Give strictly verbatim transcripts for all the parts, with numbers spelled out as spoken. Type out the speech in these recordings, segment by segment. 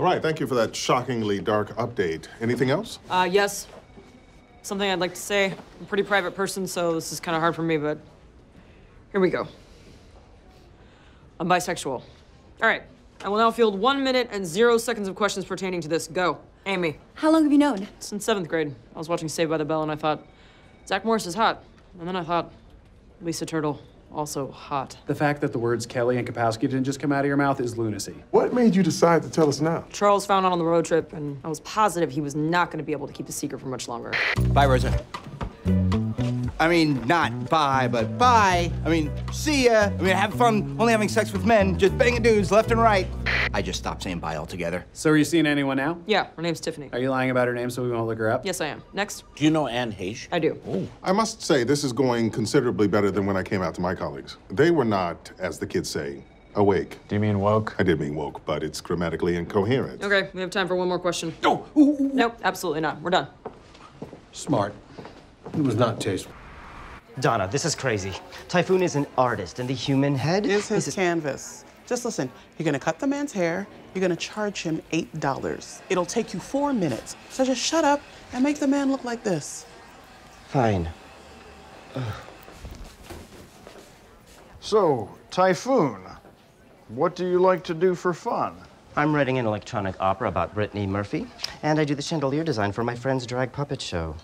All right, thank you for that shockingly dark update. Anything else? Uh, yes. Something I'd like to say. I'm a pretty private person, so this is kind of hard for me, but here we go. I'm bisexual. All right, I will now field one minute and zero seconds of questions pertaining to this. Go. Amy. How long have you known? Since seventh grade. I was watching Saved by the Bell, and I thought, Zack Morris is hot. And then I thought, Lisa Turtle, also hot. The fact that the words Kelly and Kapowski didn't just come out of your mouth is lunacy. What made you decide to tell us now? Charles found out on the road trip, and I was positive he was not going to be able to keep the secret for much longer. Bye, Rosa. I mean, not bye, but bye. I mean, see ya. I mean, have fun only having sex with men, just banging dudes left and right. I just stopped saying bye altogether. So are you seeing anyone now? Yeah, her name's Tiffany. Are you lying about her name so we won't look her up? Yes, I am. Next. Do you know Anne Heche? I do. Ooh. I must say, this is going considerably better than when I came out to my colleagues. They were not, as the kids say, awake. Do you mean woke? I did mean woke, but it's grammatically incoherent. Okay, we have time for one more question. No! Oh. Nope, absolutely not. We're done. Smart. It was not tasteful. Donna, this is crazy. Typhoon is an artist, and the human head is his is canvas. Just listen, you're gonna cut the man's hair, you're gonna charge him eight dollars. It'll take you four minutes, so just shut up and make the man look like this. Fine. Ugh. So, Typhoon, what do you like to do for fun? I'm writing an electronic opera about Brittany Murphy, and I do the chandelier design for my friend's drag puppet show.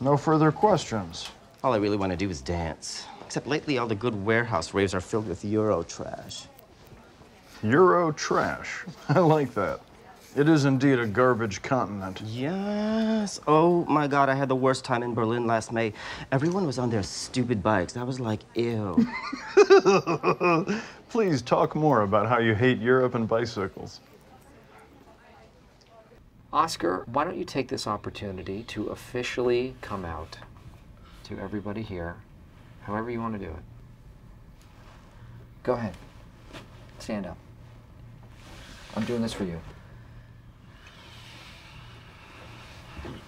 No further questions. All I really want to do is dance. Except lately, all the good warehouse raves are filled with Euro trash. Euro trash? I like that. It is indeed a garbage continent. Yes. Oh, my God, I had the worst time in Berlin last May. Everyone was on their stupid bikes. I was like, ew. Please talk more about how you hate Europe and bicycles. Oscar, why don't you take this opportunity to officially come out to everybody here, however you want to do it. Go ahead. Stand up. I'm doing this for you.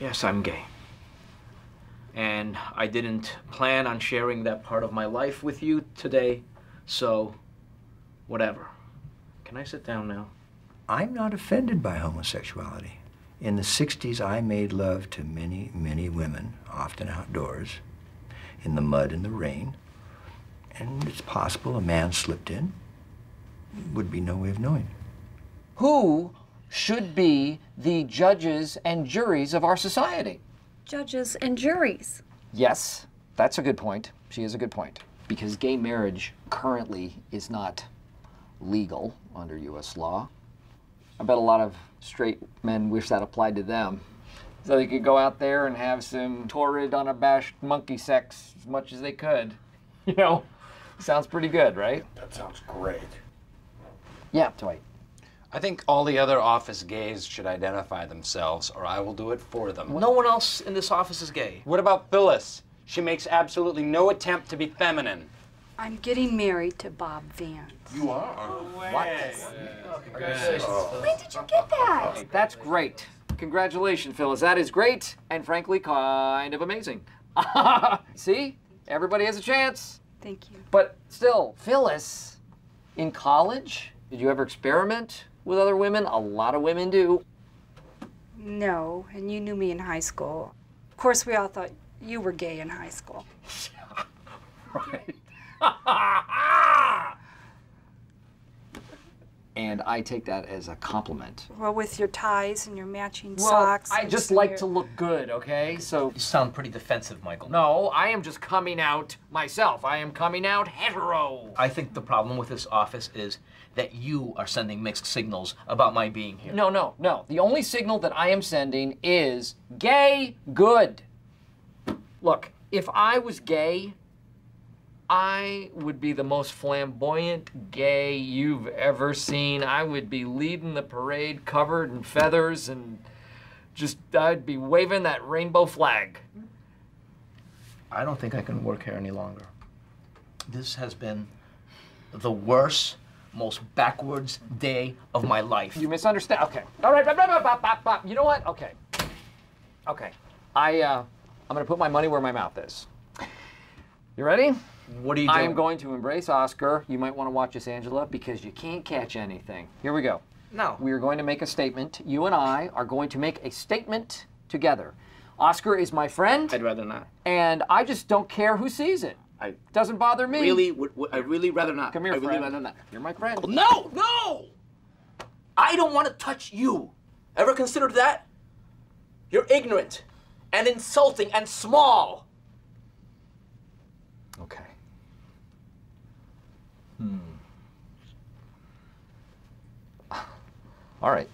Yes, I'm gay. And I didn't plan on sharing that part of my life with you today, so whatever. Can I sit down now? I'm not offended by homosexuality. In the sixties, I made love to many, many women, often outdoors, in the mud and the rain. And it's possible a man slipped in. Would be no way of knowing. Who should be the judges and juries of our society? Judges and juries. Yes, that's a good point. She is a good point. Because gay marriage currently is not legal under U S law. I bet a lot of straight men wish that applied to them. So they could go out there and have some torrid, unabashed monkey sex as much as they could. You know, sounds pretty good, right? That sounds great. Yeah, Dwight. I think all the other office gays should identify themselves, or I will do it for them. No one else in this office is gay. What about Phyllis? She makes absolutely no attempt to be feminine. I'm getting married to Bob Vance. You are? Oh, what? Yeah. Congratulations. Oh. When did you get that? That's great. Congratulations, Phyllis. That is great and frankly kind of amazing. See? Everybody has a chance. Thank you. But still, Phyllis, in college, did you ever experiment with other women? A lot of women do. No, and you knew me in high school. Of course, we all thought you were gay in high school. Right. And I take that as a compliment. Well, with your ties and your matching well, socks. I just like your... to look good, okay? So you sound pretty defensive, Michael. No, I am just coming out myself. I am coming out hetero. I think the problem with this office is that you are sending mixed signals about my being here. No, no, no. The only signal that I am sending is gay good. Look, if I was gay, I would be the most flamboyant gay you've ever seen. I would be leading the parade covered in feathers and just, I'd be waving that rainbow flag. I don't think I can work here any longer. This has been the worst, most backwards day of my life. You misunderstand, okay. All right, blah, blah, blah, blah, blah, blah. You know what, okay. Okay, I, uh, I'm gonna put my money where my mouth is. You ready? What are you doing? I am going to embrace Oscar. You might want to watch this, Angela, because you can't catch anything. Here we go. No. We are going to make a statement. You and I are going to make a statement together. Oscar is my friend. I'd rather not. And I just don't care who sees it. I doesn't bother me. Really, w w I really rather not. Come here, I friend. I really rather not. You're my friend. No, no! I don't want to touch you. Ever considered that? You're ignorant and insulting and small. Okay. Hmm. All right.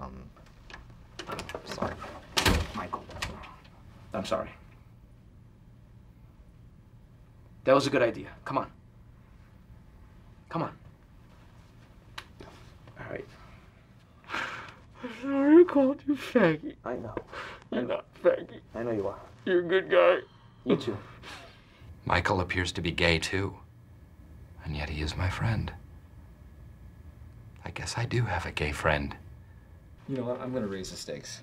Um, I'm sorry, Michael. I'm sorry. That was a good idea. Come on. Come on. All right. I'm sorry I called you faggy. I know. You're not faggy. I know you are. You're a good guy. You too. Michael appears to be gay too, and yet he is my friend. I guess I do have a gay friend. You know what? I'm gonna raise the stakes.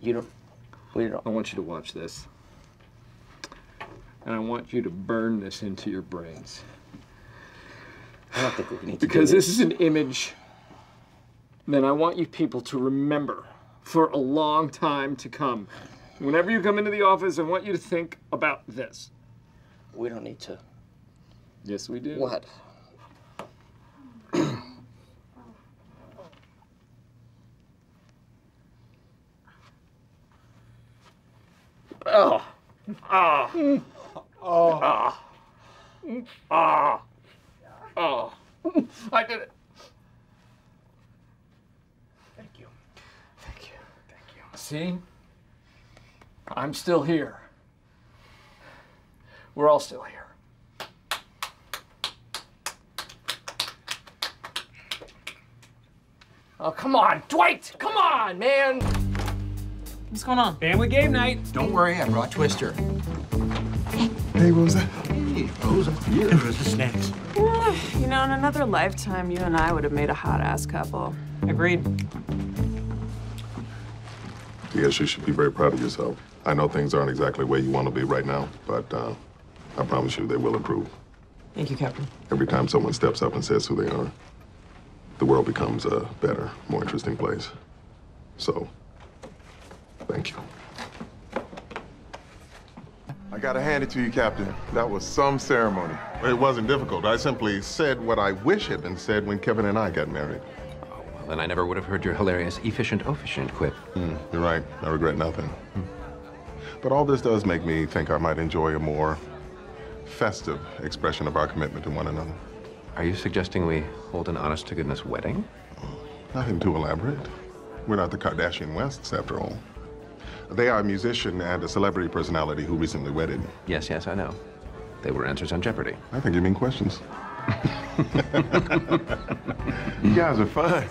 You don't. We don't. I want you to watch this, and I want you to burn this into your brains. I don't think we need to. Because do this. this is an image that I want you people to remember for a long time to come. Whenever you come into the office, I want you to think about this. We don't need to. Yes, we do. What? Oh. Ah. Oh. Ah. Ah. Oh. I did it. Thank you. Thank you. Thank you. See? I'm still here. We're all still here. Oh, come on, Dwight! Come on, man! What's going on? Family game night. Don't worry, I brought Twister. Hey, Rosa. Hey, Rosa. Hey, Rosa snacks. You know, in another lifetime, you and I would have made a hot-ass couple. Agreed. Yes, you should be very proud of yourself. I know things aren't exactly where you want to be right now, but uh, I promise you they will improve. Thank you, Captain. Every time someone steps up and says who they are, the world becomes a better, more interesting place. So. Thank you. I gotta hand it to you, Captain. That was some ceremony. It wasn't difficult. I simply said what I wish had been said when Kevin and I got married. Oh, well, then I never would have heard your hilarious efficient, efficient quip. Mm, you're right. I regret nothing. Mm. But all this does make me think I might enjoy a more festive expression of our commitment to one another. Are you suggesting we hold an honest-to-goodness wedding? Oh, nothing too elaborate. We're not the Kardashian Wests, after all. They are a musician and a celebrity personality who recently wedded. Yes, yes, I know. They were answers on Jeopardy. I think you mean questions. You guys are fun.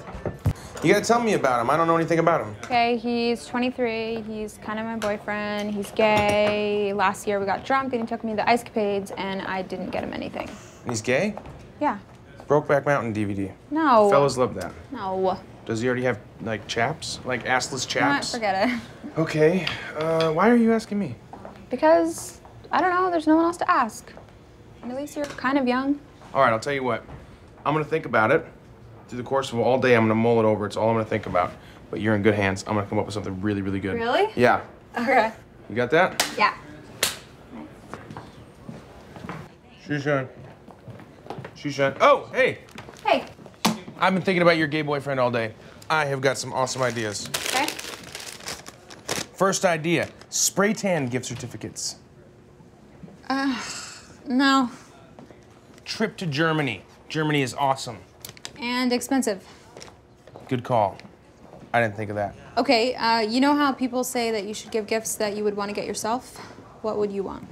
You gotta tell me about him. I don't know anything about him. Okay, he's twenty-three. He's kind of my boyfriend. He's gay. Last year we got drunk and he took me to Ice Capades and I didn't get him anything. And he's gay? Yeah. Brokeback Mountain D V D. No. Fellas love that. No. Does he already have, like, chaps? Like, assless chaps? No, forget it. Okay. Uh, why are you asking me? Because, I don't know, there's no one else to ask. And at least you're kind of young. All right, I'll tell you what. I'm going to think about it. Through the course of all day, I'm going to mull it over. It's all I'm going to think about. But you're in good hands. I'm going to come up with something really, really good. Really? Yeah. Okay. You got that? Yeah. Shushan. Shushan. Oh, hey. Hey. I've been thinking about your gay boyfriend all day. I have got some awesome ideas. Okay. First idea, spray tan gift certificates. Uh, no. Trip to Germany. Germany is awesome. And expensive. Good call. I didn't think of that. Okay, uh, you know how people say that you should give gifts that you would want to get yourself? What would you want?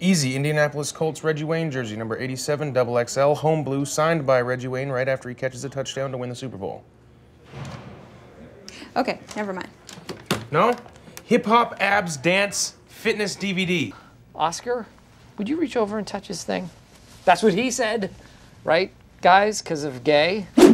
Easy, Indianapolis Colts Reggie Wayne jersey, number eighty-seven, double X L, home blue, signed by Reggie Wayne right after he catches a touchdown to win the Super Bowl. Okay, never mind. No? Hip-hop, abs, dance, fitness D V D. Oscar, would you reach over and touch his thing? That's what he said, right, guys, because of gay?